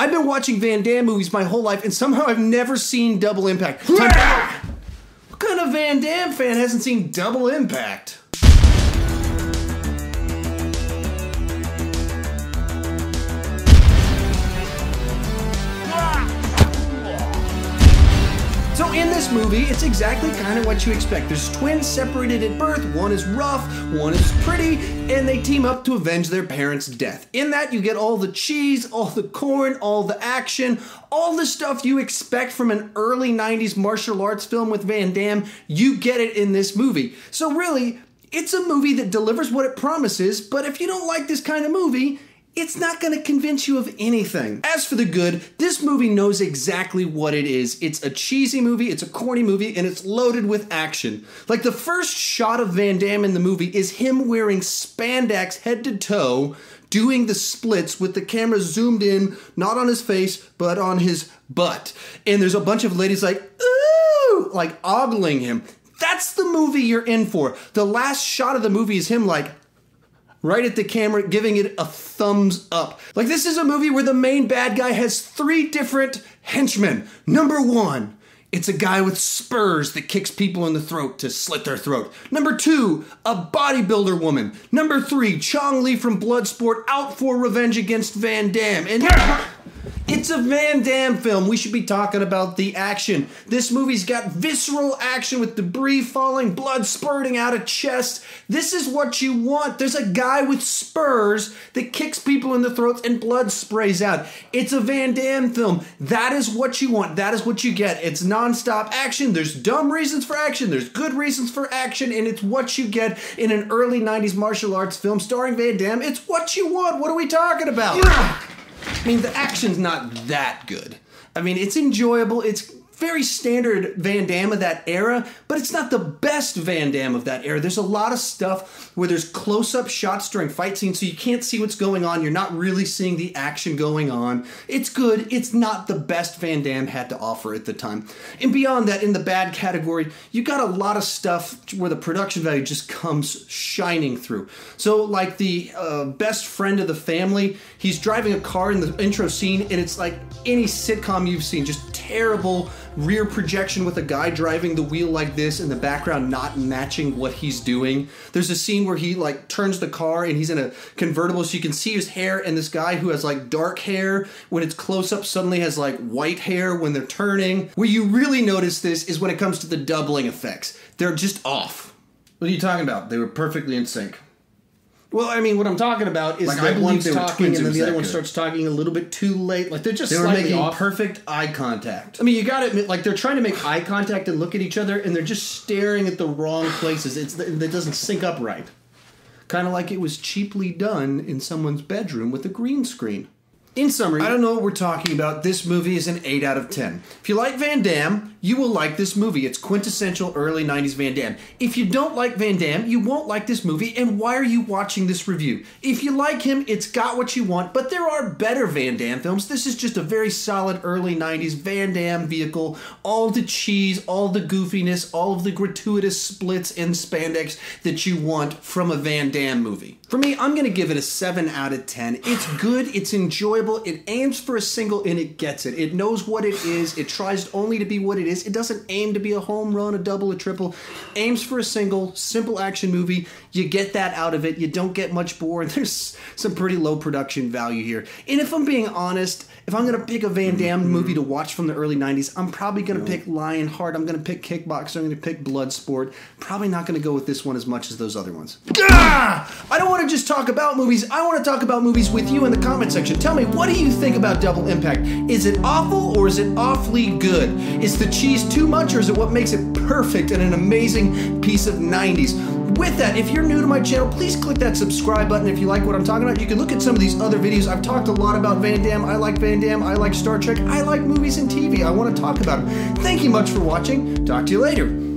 I've been watching Van Damme movies my whole life, and somehow I've never seen Double Impact. What kind of Van Damme fan hasn't seen Double Impact? So in this movie, it's exactly kind of what you expect. There's twins separated at birth, one is rough, one is pretty, and they team up to avenge their parents' death. In that, you get all the cheese, all the corn, all the action, all the stuff you expect from an early 90s martial arts film with Van Damme. You get it in this movie. So really, it's a movie that delivers what it promises, but if you don't like this kind of movie, it's not going to convince you of anything. As for the good, this movie knows exactly what it is. It's a cheesy movie, it's a corny movie, and it's loaded with action. Like, the first shot of Van Damme in the movie is him wearing spandex head to toe, doing the splits with the camera zoomed in, not on his face, but on his butt. And there's a bunch of ladies like, ooh, like ogling him. That's the movie you're in for. The last shot of the movie is him like, right at the camera, giving it a thumbs up. Like, this is a movie where the main bad guy has three different henchmen. Number one, it's a guy with spurs that kicks people in the throat to slit their throat. Number two, a bodybuilder woman. Number three, Chong Li from Bloodsport out for revenge against Van Damme. And it's a Van Damme film. We should be talking about the action. This movie's got visceral action with debris falling, blood spurting out of chests. This is what you want. There's a guy with spurs that kicks people in the throats and blood sprays out. It's a Van Damme film. That is what you want. That is what you get. It's nonstop action. There's dumb reasons for action. There's good reasons for action. And it's what you get in an early 90s martial arts film starring Van Damme. It's what you want. What are we talking about? I mean, the action's not that good. I mean, it's enjoyable, it's very standard Van Damme of that era, but it's not the best Van Damme of that era. There's a lot of stuff where there's close-up shots during fight scenes, so you can't see what's going on, you're not really seeing the action going on. It's good, it's not the best Van Damme had to offer at the time. And beyond that, in the bad category, you got a lot of stuff where the production value just comes shining through. So, like the best friend of the family, he's driving a car in the intro scene, and it's like any sitcom you've seen, just terrible rear projection with a guy driving the wheel like this and the background not matching what he's doing. There's a scene where he like turns the car and he's in a convertible so you can see his hair, and this guy who has like dark hair when it's close up suddenly has like white hair when they're turning. Where you really notice this is when it comes to the doubling effects. They're just off. What are you talking about? They were perfectly in sync. Well, I mean, what I'm talking about is like, that one's talking and then the other one starts talking a little bit too late. Like, they're just slightly off. They were making perfect eye contact. I mean, you gotta admit, like, they're trying to make eye contact and look at each other, and they're just staring at the wrong places. That doesn't sync up right. Kind of like it was cheaply done in someone's bedroom with a green screen. In summary, I don't know what we're talking about. This movie is an 8 out of 10. If you like Van Damme, you will like this movie. It's quintessential early 90s Van Damme. If you don't like Van Damme, you won't like this movie, and why are you watching this review? If you like him, it's got what you want, but there are better Van Damme films. This is just a very solid early 90s Van Damme vehicle. All the cheese, all the goofiness, all of the gratuitous splits and spandex that you want from a Van Damme movie. For me, I'm going to give it a 7 out of 10. It's good, it's enjoyable, it aims for a single, and it gets it. It knows what it is, it tries only to be what it is. It doesn't aim to be a home run, a double, a triple. Aims for a single, simple action movie. You get that out of it. You don't get much bored. There's some pretty low production value here. And if I'm being honest, if I'm going to pick a Van Damme movie to watch from the early 90s, I'm probably going to pick Lionheart, I'm going to pick Kickboxer, I'm going to pick Bloodsport. Probably not going to go with this one as much as those other ones. I don't want to just talk about movies. I want to talk about movies with you in the comment section. Tell me, what do you think about Double Impact? Is it awful or is it awfully good? Is the cheese too much or is it what makes it perfect and an amazing piece of 90s? With that, if you're new to my channel, please click that subscribe button if you like what I'm talking about. You can look at some of these other videos. I've talked a lot about Van Damme. I like Van Damme. I like Star Trek. I like movies and TV. I want to talk about them. Thank you much for watching. Talk to you later.